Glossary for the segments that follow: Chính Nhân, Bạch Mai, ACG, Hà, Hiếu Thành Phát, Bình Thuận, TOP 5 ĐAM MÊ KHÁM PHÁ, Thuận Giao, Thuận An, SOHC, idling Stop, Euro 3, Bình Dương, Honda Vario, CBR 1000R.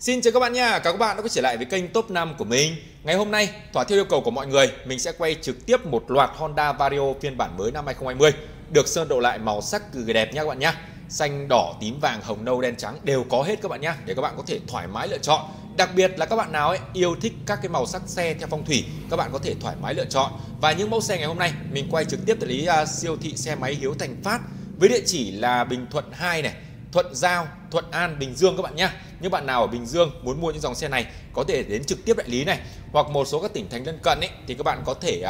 Xin chào các bạn nha, các bạn đã quay trở lại với kênh top 5 của mình. Ngày hôm nay, thỏa theo yêu cầu của mọi người, mình sẽ quay trực tiếp một loạt Honda Vario phiên bản mới năm 2020, được sơn độ lại màu sắc cực đẹp nha các bạn nhá. Xanh, đỏ, tím, vàng, hồng, nâu, đen, trắng đều có hết các bạn nhá, để các bạn có thể thoải mái lựa chọn. Đặc biệt là các bạn nào ấy yêu thích các cái màu sắc xe theo phong thủy, các bạn có thể thoải mái lựa chọn. Và những mẫu xe ngày hôm nay mình quay trực tiếp tại lý siêu thị xe máy Hiếu Thành Phát với địa chỉ là Bình Thuận 2 này, Thuận Giao, Thuận An, Bình Dương các bạn nhé. Những bạn nào ở Bình Dương muốn mua những dòng xe này có thể đến trực tiếp đại lý này, hoặc một số các tỉnh thành lân cận ấy, thì các bạn có thể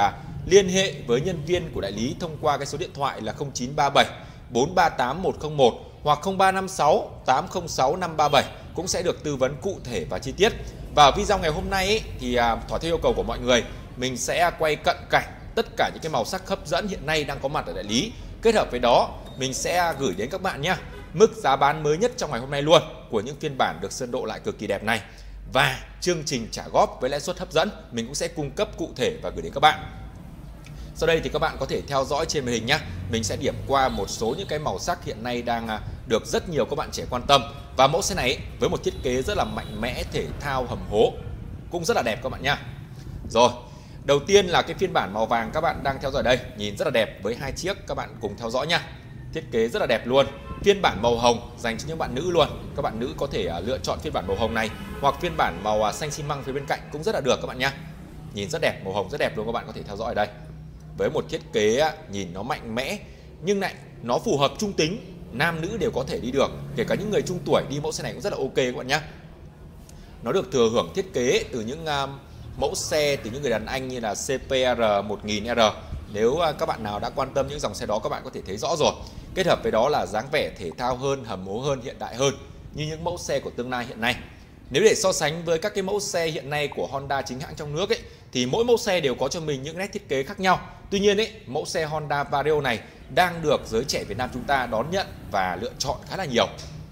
liên hệ với nhân viên của đại lý thông qua cái số điện thoại là 0937 438 101 hoặc 0356 806 537 cũng sẽ được tư vấn cụ thể và chi tiết. Và ở video ngày hôm nay ấy, thì thỏa theo yêu cầu của mọi người, mình sẽ quay cận cảnh tất cả những cái màu sắc hấp dẫn hiện nay đang có mặt ở đại lý. Kết hợp với đó, mình sẽ gửi đến các bạn nhé mức giá bán mới nhất trong ngày hôm nay luôn của những phiên bản được sơn độ lại cực kỳ đẹp này, và chương trình trả góp với lãi suất hấp dẫn mình cũng sẽ cung cấp cụ thể và gửi đến các bạn. Sau đây thì các bạn có thể theo dõi trên màn hình nhé, mình sẽ điểm qua một số những cái màu sắc hiện nay đang được rất nhiều các bạn trẻ quan tâm. Và mẫu xe này với một thiết kế rất là mạnh mẽ, thể thao, hầm hố cũng rất là đẹp các bạn nhá. Rồi, đầu tiên là cái phiên bản màu vàng các bạn đang theo dõi đây, nhìn rất là đẹp với hai chiếc, các bạn cùng theo dõi nhá. Thiết kế rất là đẹp luôn. Phiên bản màu hồng dành cho những bạn nữ luôn. Các bạn nữ có thể lựa chọn phiên bản màu hồng này, hoặc phiên bản màu xanh xi măng phía bên cạnh cũng rất là được các bạn nhá. Nhìn rất đẹp, màu hồng rất đẹp luôn, các bạn có thể theo dõi ở đây. Với một thiết kế nhìn nó mạnh mẽ nhưng lại nó phù hợp trung tính, nam nữ đều có thể đi được, kể cả những người trung tuổi đi mẫu xe này cũng rất là ok các bạn nhá. Nó được thừa hưởng thiết kế từ những mẫu xe từ những người đàn anh như là CBR 1000R. Nếu các bạn nào đã quan tâm những dòng xe đó, các bạn có thể thấy rõ rồi. Kết hợp với đó là dáng vẻ thể thao hơn, hầm hố hơn, hiện đại hơn như những mẫu xe của tương lai hiện nay. Nếu để so sánh với các cái mẫu xe hiện nay của Honda chính hãng trong nước ấy, thì mỗi mẫu xe đều có cho mình những nét thiết kế khác nhau. Tuy nhiên ấy, mẫu xe Honda Vario này đang được giới trẻ Việt Nam chúng ta đón nhận và lựa chọn khá là nhiều.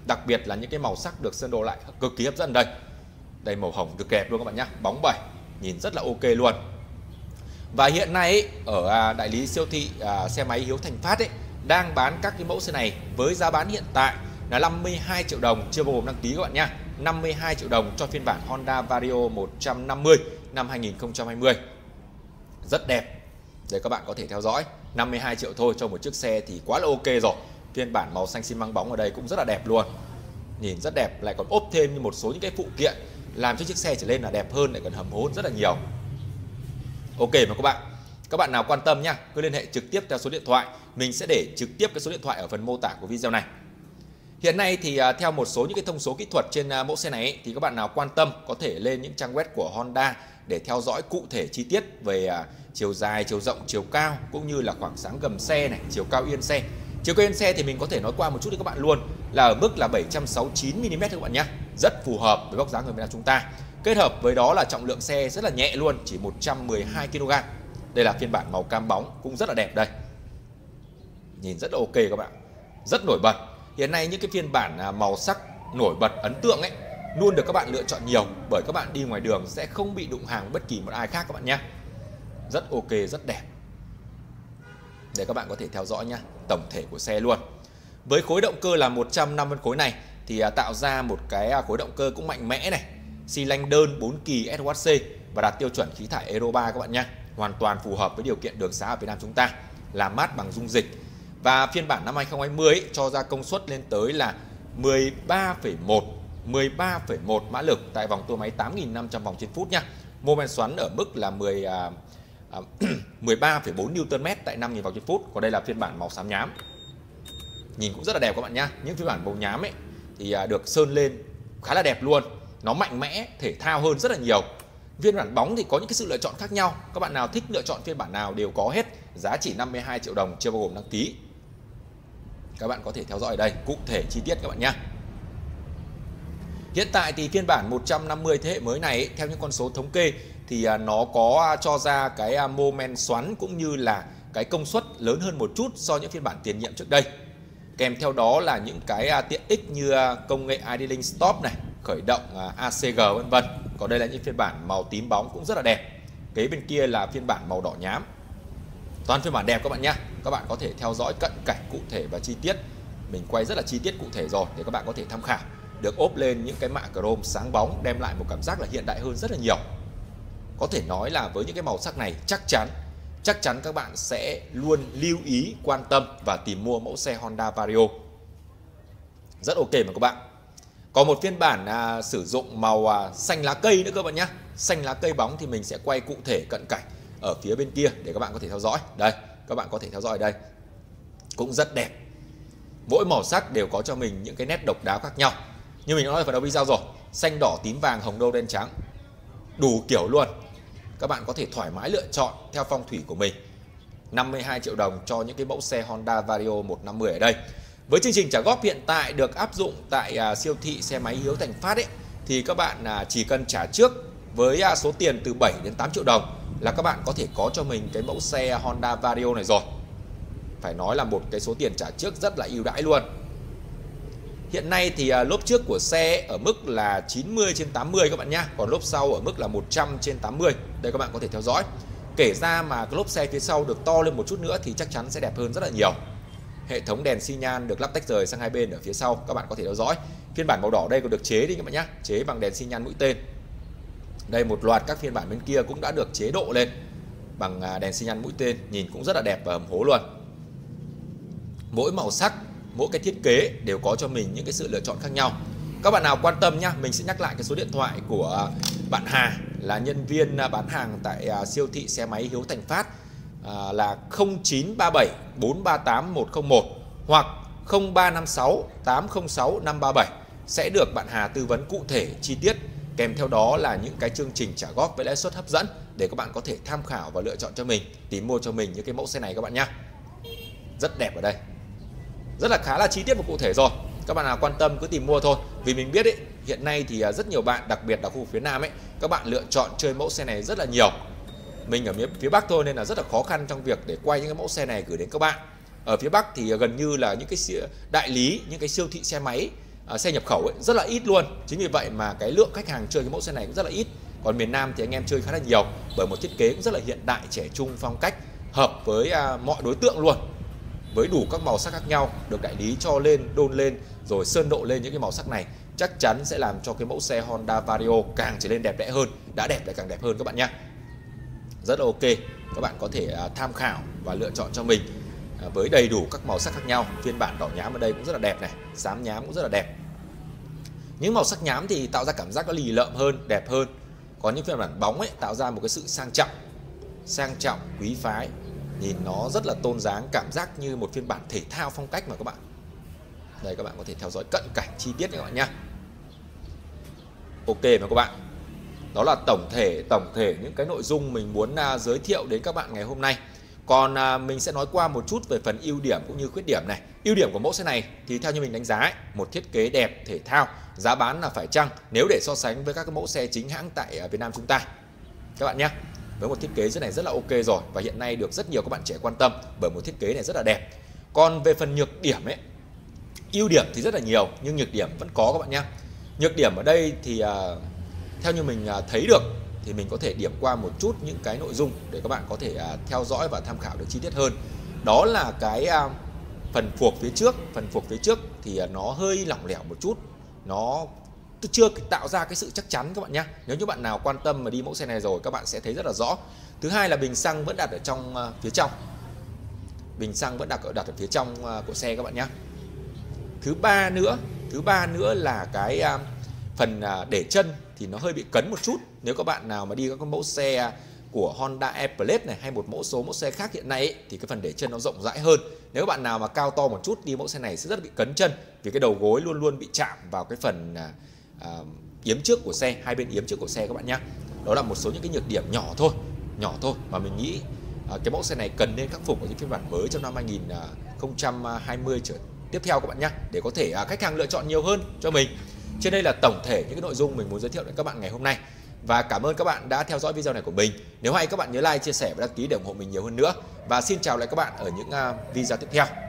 Đặc biệt là những cái màu sắc được sơn đồ lại cực kỳ hấp dẫn đây. Đây, màu hồng cực đẹp luôn các bạn nhá, bóng bẩy, nhìn rất là ok luôn. Và hiện nay ấy, ở đại lý siêu thị xe máy Hiếu Thành Phát ấy, đang bán các cái mẫu xe này với giá bán hiện tại là 52 triệu đồng chưa bao gồm đăng ký các bạn nhá. 52 triệu đồng cho phiên bản Honda Vario 150 năm 2020. Rất đẹp. Để các bạn có thể theo dõi, 52 triệu thôi cho một chiếc xe thì quá là ok rồi. Phiên bản màu xanh xi măng bóng ở đây cũng rất là đẹp luôn. Nhìn rất đẹp, lại còn ốp thêm như một số những cái phụ kiện làm cho chiếc xe trở nên là đẹp hơn, lại còn hầm hố hơn rất là nhiều. Ok mà các bạn. Các bạn nào quan tâm nhá, cứ liên hệ trực tiếp theo số điện thoại. Mình sẽ để trực tiếp cái số điện thoại ở phần mô tả của video này. Hiện nay thì theo một số những cái thông số kỹ thuật trên mẫu xe này ấy, thì các bạn nào quan tâm có thể lên những trang web của Honda để theo dõi cụ thể chi tiết về chiều dài, chiều rộng, chiều cao cũng như là khoảng sáng gầm xe này, chiều cao yên xe. Chiều cao yên xe thì mình có thể nói qua một chút với các bạn luôn, là ở mức là 769mm các bạn nhá. Rất phù hợp với vóc dáng người Việt Nam chúng ta. Kết hợp với đó là trọng lượng xe rất là nhẹ luôn, chỉ 112kg. Đây là phiên bản màu cam bóng cũng rất là đẹp đây. Nhìn rất là ok các bạn. Rất nổi bật. Hiện nay những cái phiên bản màu sắc nổi bật ấn tượng ấy luôn được các bạn lựa chọn nhiều, bởi các bạn đi ngoài đường sẽ không bị đụng hàng bất kỳ một ai khác các bạn nhé. Rất ok, rất đẹp. Để các bạn có thể theo dõi nhá, tổng thể của xe luôn. Với khối động cơ là 150 phân khối này thì tạo ra một cái khối động cơ cũng mạnh mẽ này, xi lanh đơn 4 kỳ SOHC và đạt tiêu chuẩn khí thải Euro 3 các bạn nhé. Hoàn toàn phù hợp với điều kiện đường xá ở Việt Nam chúng ta, làm mát bằng dung dịch. Và phiên bản năm 2020 ấy, cho ra công suất lên tới là 13,1 mã lực tại vòng tua máy 8.500 vòng trên phút nha. Mô men xoắn ở mức là 13,4 Nm tại 5.000 vòng trên phút. Còn đây là phiên bản màu xám nhám. Nhìn cũng rất là đẹp các bạn nhá. Những phiên bản màu nhám ấy thì được sơn lên khá là đẹp luôn. Nó mạnh mẽ, thể thao hơn rất là nhiều. Phiên bản bóng thì có những cái sự lựa chọn khác nhau. Các bạn nào thích lựa chọn phiên bản nào đều có hết. Giá chỉ 52 triệu đồng chưa bao gồm đăng ký. Các bạn có thể theo dõi ở đây cụ thể chi tiết các bạn nhé. Hiện tại thì phiên bản 150 thế hệ mới này ấy, theo những con số thống kê thì nó có cho ra cái mô men xoắn cũng như là cái công suất lớn hơn một chút so với những phiên bản tiền nhiệm trước đây. Kèm theo đó là những cái tiện ích như công nghệ idling Stop này, khởi động ACG vân vân. Còn đây là những phiên bản màu tím bóng cũng rất là đẹp. Kế bên kia là phiên bản màu đỏ nhám. Toàn phiên bản đẹp các bạn nhé. Các bạn có thể theo dõi cận cảnh cụ thể và chi tiết. Mình quay rất là chi tiết cụ thể rồi để các bạn có thể tham khảo. được ốp lên những cái mạ chrome sáng bóng, đem lại một cảm giác là hiện đại hơn rất là nhiều. Có thể nói là với những cái màu sắc này chắc chắn các bạn sẽ luôn lưu ý, quan tâm và tìm mua mẫu xe Honda Vario. Rất ok mà các bạn. Có một phiên bản sử dụng màu xanh lá cây nữa các bạn nhé. Xanh lá cây bóng thì mình sẽ quay cụ thể cận cảnh ở phía bên kia để các bạn có thể theo dõi. Đây, các bạn có thể theo dõi đây. Cũng rất đẹp. Mỗi màu sắc đều có cho mình những cái nét độc đáo khác nhau. Như mình đã nói ở phần đầu video rồi, xanh, đỏ, tím, vàng, hồng, nâu, đen, trắng. Đủ kiểu luôn. Các bạn có thể thoải mái lựa chọn theo phong thủy của mình. 52 triệu đồng cho những cái mẫu xe Honda Vario 1000R ở đây. Với chương trình trả góp hiện tại được áp dụng tại siêu thị xe máy Hiếu Thành Phát ấy, thì các bạn chỉ cần trả trước với số tiền từ 7 đến 8 triệu đồng là các bạn có thể có cho mình cái mẫu xe Honda Vario này rồi. Phải nói là một cái số tiền trả trước rất là ưu đãi luôn. Hiện nay thì lốp trước của xe ở mức là 90/80 các bạn nhá, còn lốp sau ở mức là 100/80. Đây các bạn có thể theo dõi. Kể ra mà cái lốp xe phía sau được to lên một chút nữa thì chắc chắn sẽ đẹp hơn rất là nhiều. Hệ thống đèn xi nhan được lắp tách rời sang hai bên ở phía sau, các bạn có thể theo dõi. Phiên bản màu đỏ đây còn được chế đi các bạn nhá, chế bằng đèn xi nhan mũi tên. Đây một loạt các phiên bản bên kia cũng đã được chế độ lên bằng đèn xi nhan mũi tên, nhìn cũng rất là đẹp và hầm hố luôn. Mỗi màu sắc, mỗi cái thiết kế đều có cho mình những cái sự lựa chọn khác nhau. Các bạn nào quan tâm nhá, mình sẽ nhắc lại cái số điện thoại của bạn Hà, là nhân viên bán hàng tại siêu thị xe máy Hiếu Thành Phát, là 0937 438 101 hoặc 0356 806 537 sẽ được bạn Hà tư vấn cụ thể chi tiết, kèm theo đó là những cái chương trình trả góp với lãi suất hấp dẫn để các bạn có thể tham khảo và lựa chọn cho mình, tìm mua cho mình những cái mẫu xe này các bạn nhá. Rất đẹp ở đây. Rất là khá là chi tiết và cụ thể rồi. Các bạn nào quan tâm cứ tìm mua thôi. Vì mình biết ấy, hiện nay thì rất nhiều bạn, đặc biệt là khu phía Nam ấy, các bạn lựa chọn chơi mẫu xe này rất là nhiều. Mình ở phía Bắc thôi nên là rất là khó khăn trong việc để quay những cái mẫu xe này gửi đến các bạn. Ở phía Bắc thì gần như là những cái đại lý, những cái siêu thị xe máy, xe nhập khẩu ấy, rất là ít luôn. Chính vì vậy mà cái lượng khách hàng chơi cái mẫu xe này cũng rất là ít. Còn miền Nam thì anh em chơi khá là nhiều, bởi một thiết kế cũng rất là hiện đại, trẻ trung, phong cách, hợp với mọi đối tượng luôn. Với đủ các màu sắc khác nhau, được đại lý cho lên, đôn lên, rồi sơn độ lên những cái màu sắc này, chắc chắn sẽ làm cho cái mẫu xe Honda Vario càng trở nên đẹp đẽ hơn. Đã đẹp lại càng đẹp hơn các bạn nhé. Rất là ok, các bạn có thể tham khảo và lựa chọn cho mình với đầy đủ các màu sắc khác nhau. Phiên bản đỏ nhám ở đây cũng rất là đẹp này, xám nhám cũng rất là đẹp. Những màu sắc nhám thì tạo ra cảm giác nó lì lợm hơn, đẹp hơn. Còn những phiên bản bóng ấy tạo ra một cái sự sang trọng, quý phái. Nhìn nó rất là tôn dáng, cảm giác như một phiên bản thể thao phong cách mà các bạn. Đây các bạn có thể theo dõi cận cảnh chi tiết các bạn nhé. Ok mà các bạn. Đó là tổng thể những cái nội dung mình muốn giới thiệu đến các bạn ngày hôm nay. Còn mình sẽ nói qua một chút về phần ưu điểm cũng như khuyết điểm này. Ưu điểm của mẫu xe này thì theo như mình đánh giá ấy, một thiết kế đẹp, thể thao, giá bán là phải chăng nếu để so sánh với các mẫu xe chính hãng tại Việt Nam chúng ta. Các bạn nhé. Với một thiết kế dưới này rất là ok rồi, và hiện nay được rất nhiều các bạn trẻ quan tâm bởi một thiết kế này rất là đẹp. Còn về phần nhược điểm ấy, ưu điểm thì rất là nhiều nhưng nhược điểm vẫn có các bạn nhé. Nhược điểm ở đây thì theo như mình thấy được thì mình có thể điểm qua một chút những cái nội dung để các bạn có thể theo dõi và tham khảo được chi tiết hơn. Đó là cái phần phuộc phía trước thì nó hơi lỏng lẻo một chút, nó chưa tạo ra cái sự chắc chắn các bạn nhé. Nếu như bạn nào quan tâm mà đi mẫu xe này rồi, các bạn sẽ thấy rất là rõ. Thứ hai là bình xăng vẫn đặt ở trong phía trong. Bình xăng vẫn đặt ở phía trong của xe các bạn nhé. Thứ ba nữa là cái phần để chân thì nó hơi bị cấn một chút. Nếu các bạn nào mà đi các mẫu xe của Honda Airplane này hay một mẫu xe khác hiện nay ấy, thì cái phần để chân nó rộng rãi hơn. Nếu các bạn nào mà cao to một chút đi mẫu xe này sẽ rất là bị cấn chân, vì cái đầu gối luôn luôn bị chạm vào cái phần yếm trước của xe, hai bên yếm trước của xe các bạn nhé. Đó là một số những cái nhược điểm nhỏ thôi mà mình nghĩ cái mẫu xe này cần nên khắc phục ở những phiên bản mới trong năm 2020 tiếp theo các bạn nhé, để có thể khách hàng lựa chọn nhiều hơn cho mình. Trên đây là tổng thể những cái nội dung mình muốn giới thiệu đến các bạn ngày hôm nay, và cảm ơn các bạn đã theo dõi video này của mình. Nếu hay các bạn nhớ like, chia sẻ và đăng ký để ủng hộ mình nhiều hơn nữa, và xin chào lại các bạn ở những video tiếp theo.